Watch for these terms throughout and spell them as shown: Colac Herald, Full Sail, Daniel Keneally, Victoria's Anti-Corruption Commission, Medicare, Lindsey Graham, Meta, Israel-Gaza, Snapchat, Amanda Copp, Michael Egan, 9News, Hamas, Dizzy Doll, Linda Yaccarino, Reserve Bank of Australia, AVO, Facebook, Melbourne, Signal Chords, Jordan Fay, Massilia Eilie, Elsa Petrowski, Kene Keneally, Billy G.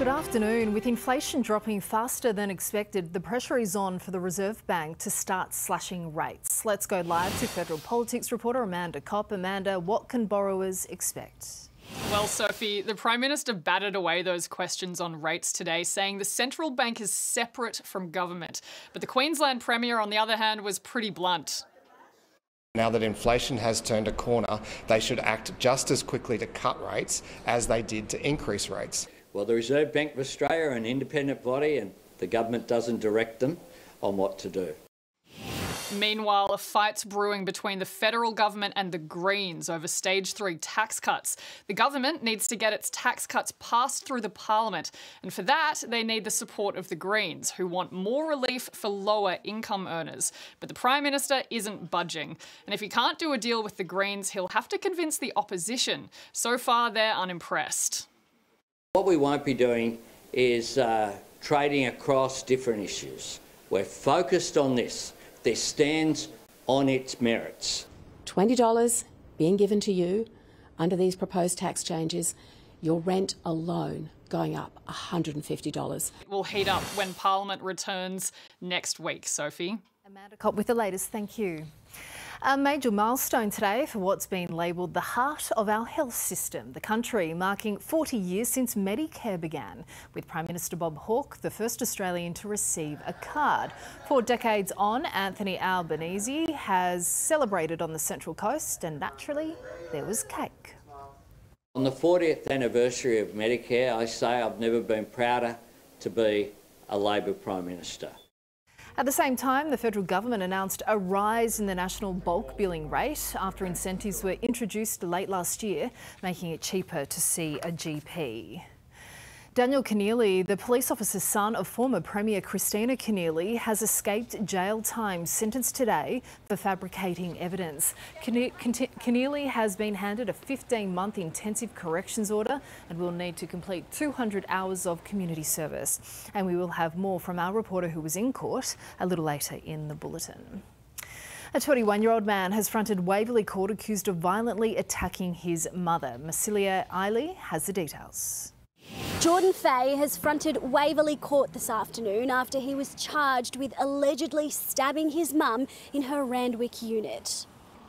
Good afternoon. With inflation dropping faster than expected, the pressure is on for the Reserve Bank to start slashing rates. Let's go live to federal politics reporter Amanda Copp. Amanda, what can borrowers expect? Well, Sophie, the Prime Minister batted away those questions on rates today, saying the central bank is separate from government. But the Queensland Premier, on the other hand, was pretty blunt. Now that inflation has turned a corner, they should act just as quickly to cut rates as they did to increase rates. Well, the Reserve Bank of Australia are an independent body and the government doesn't direct them on what to do. Meanwhile, a fight's brewing between the federal government and the Greens over stage 3 tax cuts. The government needs to get its tax cuts passed through the parliament, and for that they need the support of the Greens, who want more relief for lower income earners. But the Prime Minister isn't budging, and if he can't do a deal with the Greens, he'll have to convince the opposition. So far, they're unimpressed. What we won't be doing is trading across different issues. We're focused on this. This stands on its merits. $20 being given to you under these proposed tax changes, your rent alone going up $150. It will heat up when Parliament returns next week, Sophie. Amanda Copp with the latest, thank you. A major milestone today for what's been labelled the heart of our health system, the country marking 40 years since Medicare began, with Prime Minister Bob Hawke the first Australian to receive a card. 4 decades on, Anthony Albanese has celebrated on the Central Coast, and naturally there was cake. On the 40th anniversary of Medicare, I say I've never been prouder to be a Labor Prime Minister. At the same time, the federal government announced a rise in the national bulk billing rate after incentives were introduced late last year, making it cheaper to see a GP. Daniel Keneally, the police officer's son of former Premier Christina Keneally, has escaped jail time, sentenced today for fabricating evidence. Keneally has been handed a 15-month intensive corrections order and will need to complete 200 hours of community service. And we will have more from our reporter who was in court a little later in the bulletin. A 21-year-old man has fronted Waverley Court accused of violently attacking his mother. Massilia Eilie has the details. Jordan Fay has fronted Waverley Court this afternoon after he was charged with allegedly stabbing his mum in her Randwick unit.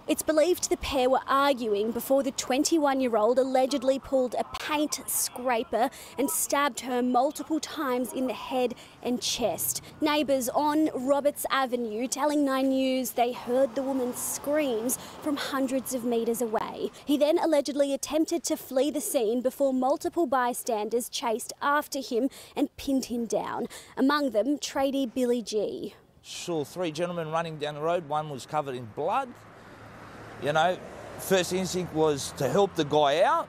It's believed the pair were arguing before the 21-year-old allegedly pulled a paint scraper and stabbed her multiple times in the head and chest. Neighbours on Roberts Avenue telling 9 News they heard the woman's screams from hundreds of metres away. He then allegedly attempted to flee the scene before multiple bystanders chased after him and pinned him down, among them tradie Billy G. Saw 3 gentlemen running down the road, one was covered in blood. You know, first instinct was to help the guy out.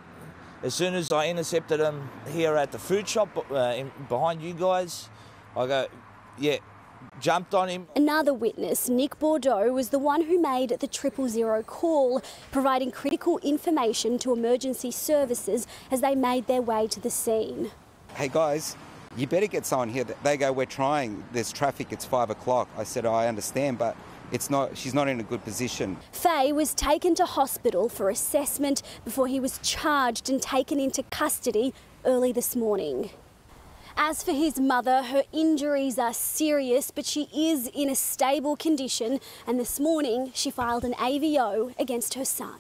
As soon as I intercepted him here at the fruit shop behind you guys, I go, yeah, jumped on him. Another witness, Nick Bordeaux, was the one who made the 000 call, providing critical information to emergency services as they made their way to the scene. Hey guys, you better get someone here. They go, we're trying, there's traffic, it's 5 o'clock. I said, I understand, but it's not, she's not in a good position. Fay was taken to hospital for assessment before he was charged and taken into custody early this morning. As for his mother, her injuries are serious, but she is in a stable condition, and this morning she filed an AVO against her son.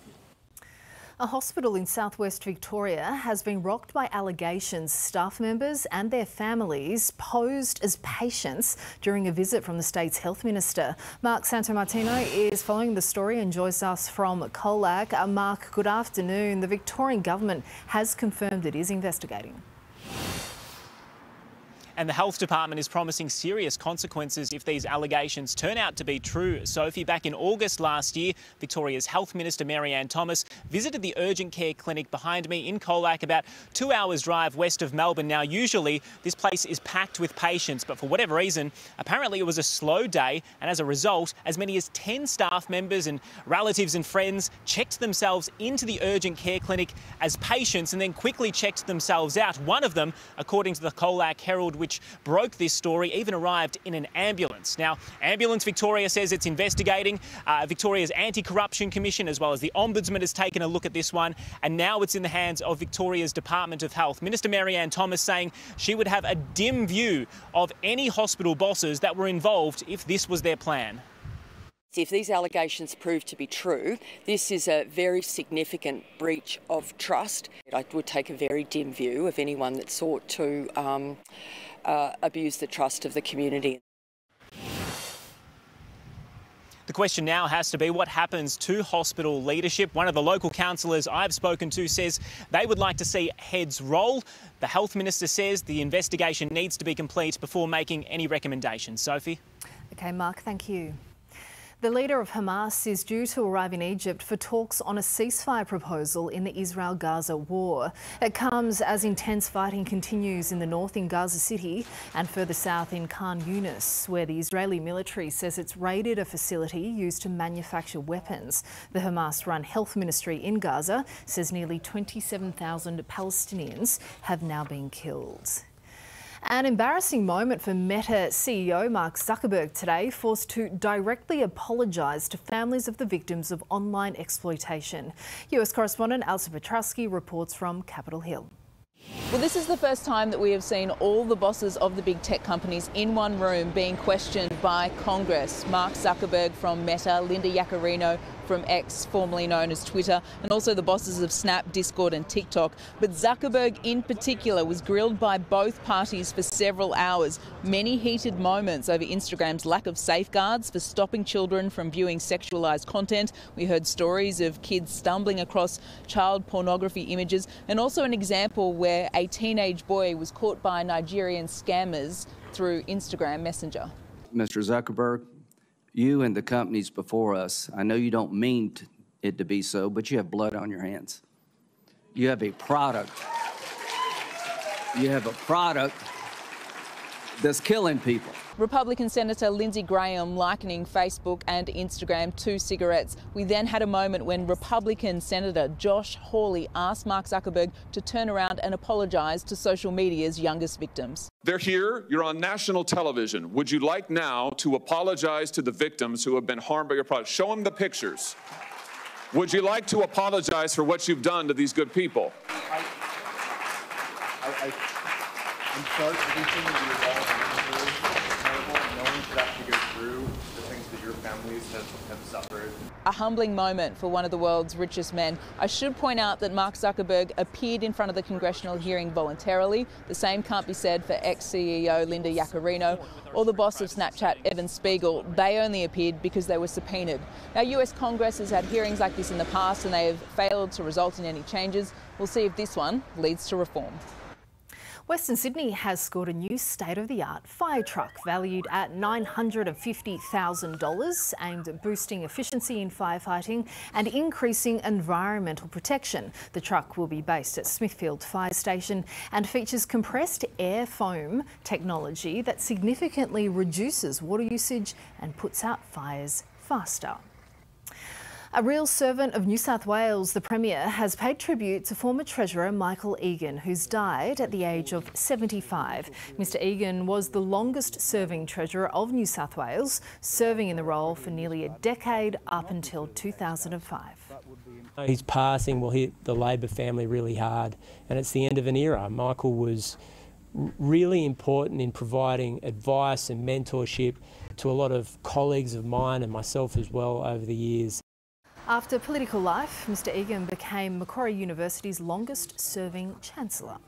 A hospital in southwest Victoria has been rocked by allegations staff members and their families posed as patients during a visit from the state's health minister. Mark Santamartino is following the story and joins us from Colac. Mark, good afternoon. The Victorian government has confirmed it is investigating. And the health department is promising serious consequences if these allegations turn out to be true. Sophie, back in August last year, Victoria's Health Minister Mary-Anne Thomas visited the urgent care clinic behind me in Colac, about 2 hours drive west of Melbourne. Now, usually this place is packed with patients, but for whatever reason, apparently it was a slow day. And as a result, as many as 10 staff members and relatives and friends checked themselves into the urgent care clinic as patients and then quickly checked themselves out. One of them, according to the Colac Herald, which broke this story even arrived in an ambulance. Now, Ambulance Victoria says it's investigating. Victoria's Anti-Corruption Commission, as well as the Ombudsman, has taken a look at this one, and now it's in the hands of Victoria's Department of Health. Minister Mary-Anne Thomas saying she would have a dim view of any hospital bosses that were involved if this was their plan. If these allegations prove to be true, this is a very significant breach of trust. I would take a very dim view of anyone that sought to abuse the trust of the community. The question now has to be what happens to hospital leadership. One of the local councillors I've spoken to says they would like to see heads roll. The Health Minister says the investigation needs to be complete before making any recommendations. Sophie? OK, Mark, thank you. The leader of Hamas is due to arrive in Egypt for talks on a ceasefire proposal in the Israel-Gaza war. It comes as intense fighting continues in the north in Gaza City and further south in Khan Yunis, where the Israeli military says it's raided a facility used to manufacture weapons. The Hamas-run health ministry in Gaza says nearly 27,000 Palestinians have now been killed. An embarrassing moment for Meta CEO Mark Zuckerberg today, forced to directly apologise to families of the victims of online exploitation. US correspondent Elsa Petrowski reports from Capitol Hill. Well, this is the first time that we have seen all the bosses of the big tech companies in one room being questioned by Congress. Mark Zuckerberg from Meta, Linda Yaccarino from X, formerly known as Twitter, and also the bosses of Snap, Discord and TikTok. But Zuckerberg in particular was grilled by both parties for several hours. Many heated moments over Instagram's lack of safeguards for stopping children from viewing sexualised content. We heard stories of kids stumbling across child pornography images, and also an example where a teenage boy was caught by Nigerian scammers through Instagram Messenger. Mr. Zuckerberg, you and the companies before us, I know you don't mean it to be so, but you have blood on your hands. You have a product. You have a product that's killing people. Republican Senator Lindsey Graham likening Facebook and Instagram to cigarettes. We then had a moment when Republican Senator Josh Hawley asked Mark Zuckerberg to turn around and apologise to social media's youngest victims. They're here, you're on national television. Would you like now to apologise to the victims who have been harmed by your product? Show them the pictures. Would you like to apologise for what you've done to these good people? I'm sorry for everything that you've done. Have to go through the things that your families have suffered. A humbling moment for one of the world's richest men. I should point out that Mark Zuckerberg appeared in front of the congressional hearing voluntarily. The same can't be said for ex-CEO Linda Yaccarino or the boss of Snapchat, Evan Spiegel. They only appeared because they were subpoenaed. Now, US Congress has had hearings like this in the past and they have failed to result in any changes. We'll see if this one leads to reform. Western Sydney has scored a new state-of-the-art fire truck valued at $950,000, aimed at boosting efficiency in firefighting and increasing environmental protection. The truck will be based at Smithfield Fire Station and features compressed air foam technology that significantly reduces water usage and puts out fires faster. A real servant of New South Wales, the Premier, has paid tribute to former Treasurer Michael Egan, who's died at the age of 75. Mr Egan was the longest-serving Treasurer of New South Wales, serving in the role for nearly a decade up until 2005. His passing will hit the Labor family really hard, and it's the end of an era. Michael was really important in providing advice and mentorship to a lot of colleagues of mine and myself as well over the years. After political life, Mr Egan became Macquarie University's longest-serving Chancellor.